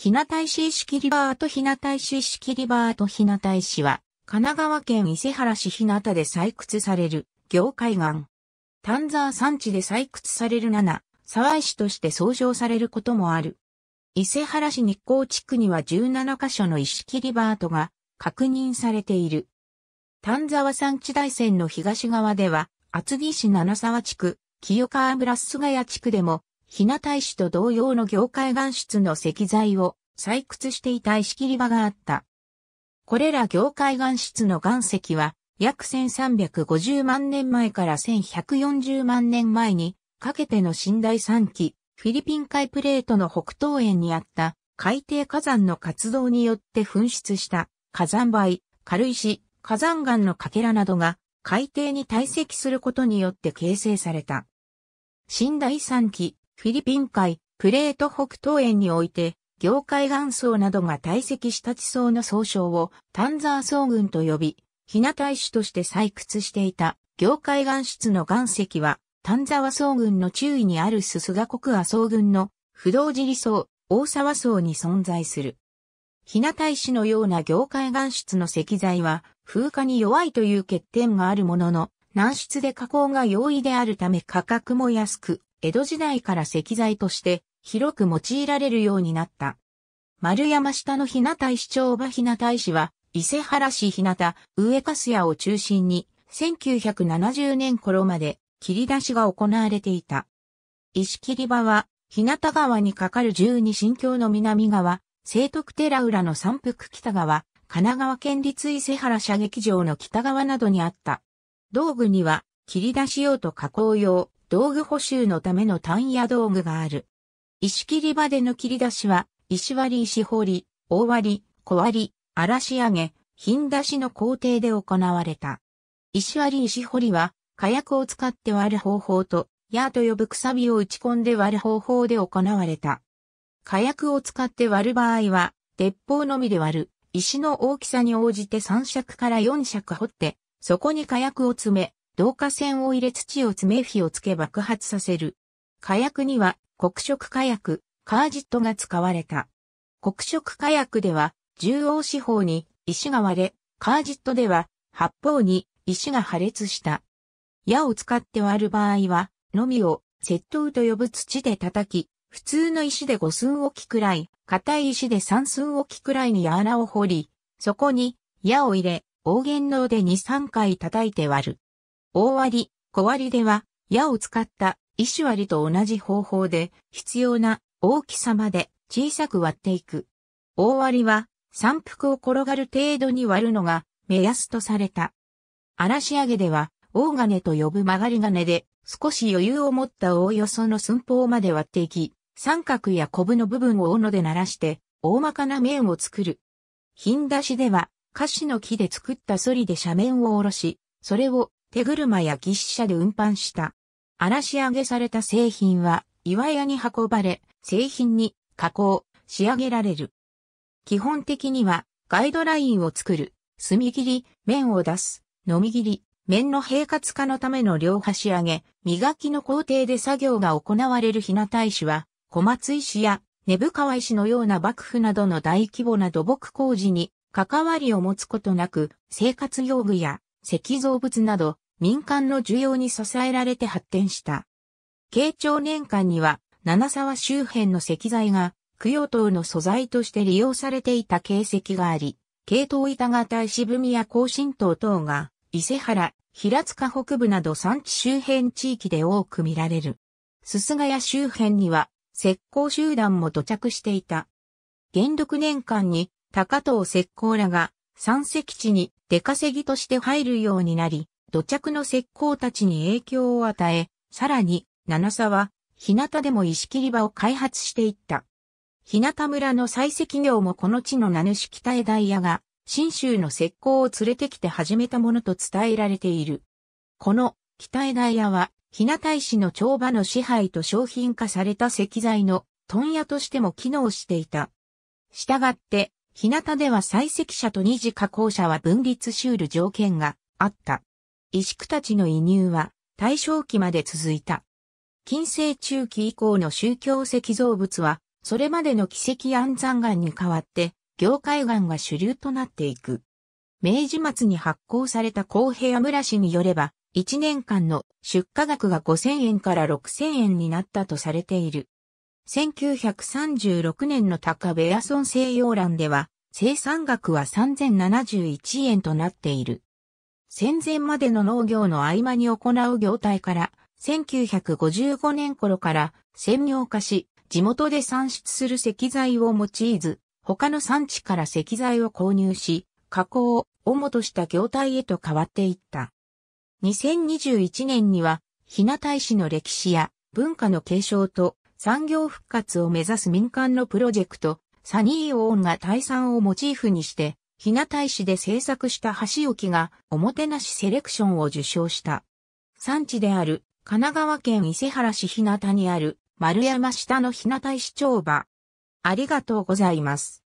日向石は、神奈川県伊勢原市日向で採掘される、業海岩。丹沢山地で採掘される沢石として総称されることもある。伊勢原市日光地区には17箇所の石切場跡が確認されている。丹沢山地台線の東側では、厚木市七沢地区、清川村菅谷地区でも、日向石と同様の業海岩質の石材を採掘していた石切場があった。これら業海岩質の岩石は約1350万年前から1140万年前にかけての新第3紀、フィリピン海プレートの北東縁にあった海底火山の活動によって噴出した火山灰、軽石、火山岩のかけらなどが海底に堆積することによって形成された。新第3紀、フィリピン海、プレート北東縁において、業海岩層などが堆積した地層の総称を丹沢層群と呼び、日向石として採掘していた業海岩質の岩石は、丹沢層群の中位にある鈴ヶ谷阿層群の不動尻層、大沢層に存在する。日向石のような業海岩質の石材は、風化に弱いという欠点があるものの、軟質で加工が容易であるため価格も安く、江戸時代から石材として広く用いられるようになった。丸山下の日向石町場日向石は伊勢原市日向、上粕屋を中心に1970年頃まで切り出しが行われていた。石切場は日向川に架かる十二神橋の南側、聖徳寺裏の山腹北側、神奈川県立伊勢原射撃場の北側などにあった。道具には、切り出し用と加工用、道具補修のための単野道具がある。石切場での切り出しは、石割り石掘り、大割り、小割り、荒らし上げ、品出しの工程で行われた。石割り石掘りは、火薬を使って割る方法と、矢と呼ぶくさびを打ち込んで割る方法で行われた。火薬を使って割る場合は、鉄砲のみで割る、石の大きさに応じて3尺から4尺掘って、そこに火薬を詰め、導火線を入れ土を詰め火をつけ爆発させる。火薬には黒色火薬、カージットが使われた。黒色火薬では、銃王四方に石が割れ、カージットでは、八方に石が破裂した。矢を使って割る場合は、のみを、接頭と呼ぶ土で叩き、普通の石で5寸置きくらい、硬い石で3寸置きくらいに穴を掘り、そこに矢を入れ、黄弦ので 2、3 回叩いて割る。大割り、小割りでは、矢を使った石割りと同じ方法で、必要な大きさまで小さく割っていく。大割りは、山腹を転がる程度に割るのが目安とされた。荒らし上げでは、大金と呼ぶ曲がり金で、少し余裕を持ったおおよその寸法まで割っていき、三角やコブの部分を斧で鳴らして、大まかな面を作る。品出しでは、樫の木で作ったソリで斜面を下ろし、それを手車や牛車で運搬した。荒し上げされた製品は岩屋に運ばれ、製品に加工、仕上げられる。基本的にはガイドラインを作る、墨切り、面を出す、のみ切り、面の平滑化のための両端上げ、磨きの工程で作業が行われる日向石は、小松石や根府川石のような幕府などの大規模な土木工事に、関わりを持つことなく、生活用具や石造物など民間の需要に支えられて発展した。慶長年間には、七沢周辺の石材が供養塔の素材として利用されていた形跡があり、系統板型石踏みや更新塔等が、伊勢原、平塚北部など山地周辺地域で多く見られる。鈴ヶ谷周辺には、石膏集団も土着していた。元禄年間に、高遠石膏らが山石地に出稼ぎとして入るようになり、土着の石膏たちに影響を与え、さらに、七沢、日向でも石切り場を開発していった。日向村の採石業もこの地の名主北江大也が、信州の石膏を連れてきて始めたものと伝えられている。この北江大也は、日向石の帳場の支配と商品化された石材の問屋としても機能していた。したがって、日向では採石者と二次加工者は分立し得る条件があった。石工たちの移入は大正期まで続いた。近世中期以降の宗教石造物はそれまでの奇石安山岩に代わって、凝灰岩が主流となっていく。明治末に発行された公平村誌によれば、1年間の出荷額が5,000円から6,000円になったとされている。1936年の高部屋村西洋欄では、生産額は3,071円となっている。戦前までの農業の合間に行う業態から、1955年頃から専業化し、地元で産出する石材を用いず、他の産地から石材を購入し、加工を主とした業態へと変わっていった。2021年には、日向石の歴史や文化の継承と産業復活を目指す民間のプロジェクト、サニーオーンが泰山をモチーフにして、日向石で制作した箸置きがおもてなしセレクションを受賞した。産地である神奈川県伊勢原市日向にある丸山下の日向石帳場。ありがとうございます。